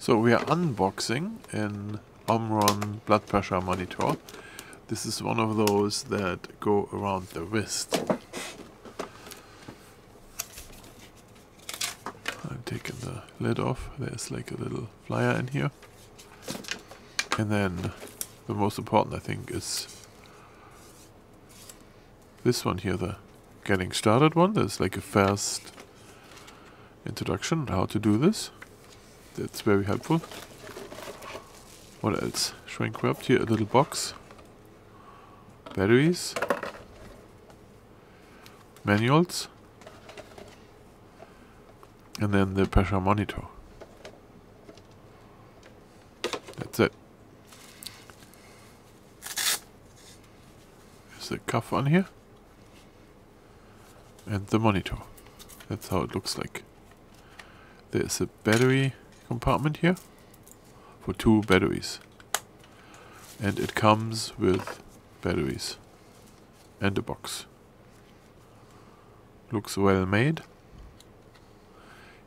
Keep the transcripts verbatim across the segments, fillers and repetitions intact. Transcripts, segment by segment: So we are unboxing an Omron blood pressure monitor. This is one of those that go around the wrist. I'm taking the lid off. There's like a little flyer in here. And then the most important, I think, is this one here, the getting started one. There's like a fast introduction on how to do this. That's very helpful. What else? Shrink wrapped here, a little box. Batteries. Manuals. And then the pressure monitor. That's it. There's the cuff on here. And the monitor. That's how it looks like. There's a battery compartment here for two batteries. And it comes with batteries and a box. Looks well made.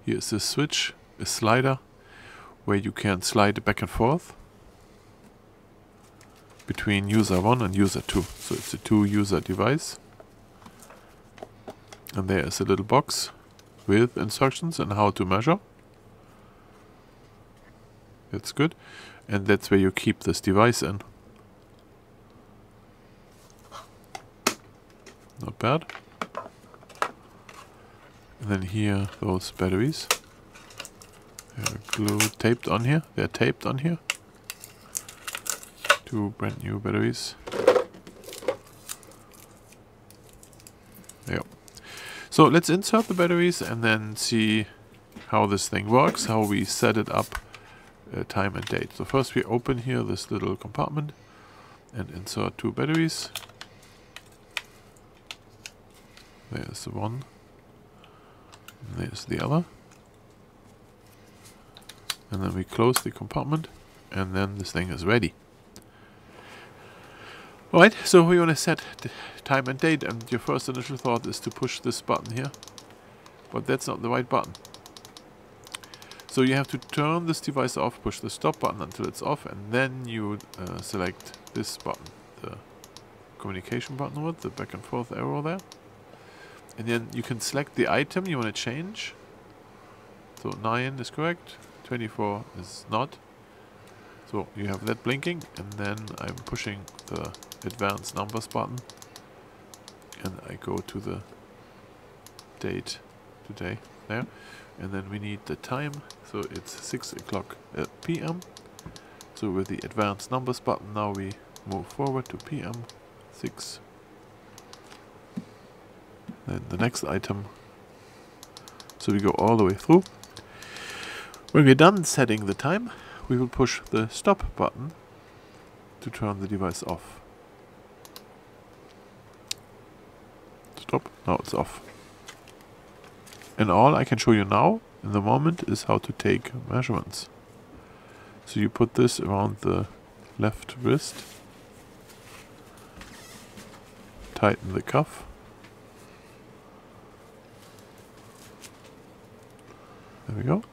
Here's a switch, a slider, where you can slide back and forth between user one and user two. So it's a two-user device. And there is a little box with instructions on how to measure. That's good. And that's where you keep this device in. Not bad. And then here, those batteries. They're glued, taped on here. They're taped on here. Two brand new batteries. There. So let's insert the batteries and then see how this thing works, how we set it up, uh, time and date. So first we open here this little compartment and insert two batteries. There's the one. There's the other. And then we close the compartment and then this thing is ready. Alright, so we want to set time and date, and your first initial thought is to push this button here, but that's not the right button. So you have to turn this device off, push the stop button until it's off, and then you uh, select this button, the communication button with the back and forth arrow there. And then you can select the item you want to change. So nine is correct, twenty-four is not. So you have that blinking, and then I'm pushing the advanced numbers button and I go to the date today there, and then we need the time, so it's six o'clock uh, p m. So with the advanced numbers button now we move forward to p m six. Then the next item, so we go all the way through. When we're done setting the time, we will push the stop button to turn the device off. Stop, now it's off. And all I can show you now, in the moment, is how to take measurements. So you put this around the left wrist, tighten the cuff, there we go,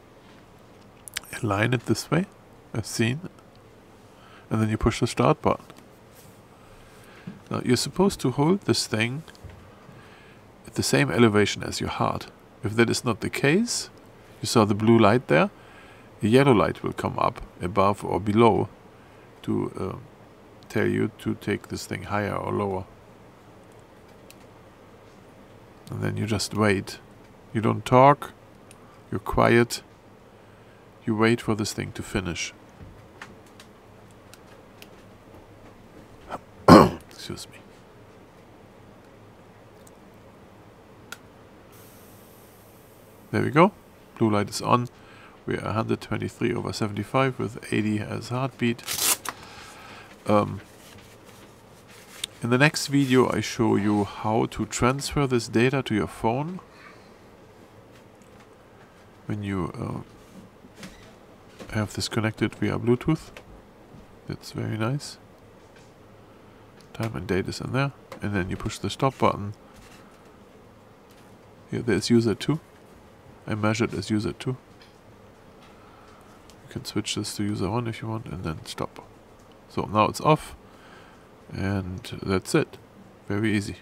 align it this way, as seen, and then you push the start button. Now you're supposed to hold this thing at the same elevation as your heart. If that is not the case, you saw the blue light there, the yellow light will come up above or below to uh, tell you to take this thing higher or lower. And then you just wait. You don't talk, you're quiet. You wait for this thing to finish. Excuse me. There we go. Blue light is on. We are one hundred twenty-three over seventy-five with eighty as heartbeat. Um, in the next video I show you how to transfer this data to your phone. When you... Uh, I have this connected via Bluetooth. That's very nice. Time and date is in there. And then you push the stop button. Here, there's user two. I measured as user two. You can switch this to user one if you want and then stop. So now it's off and that's it. Very easy.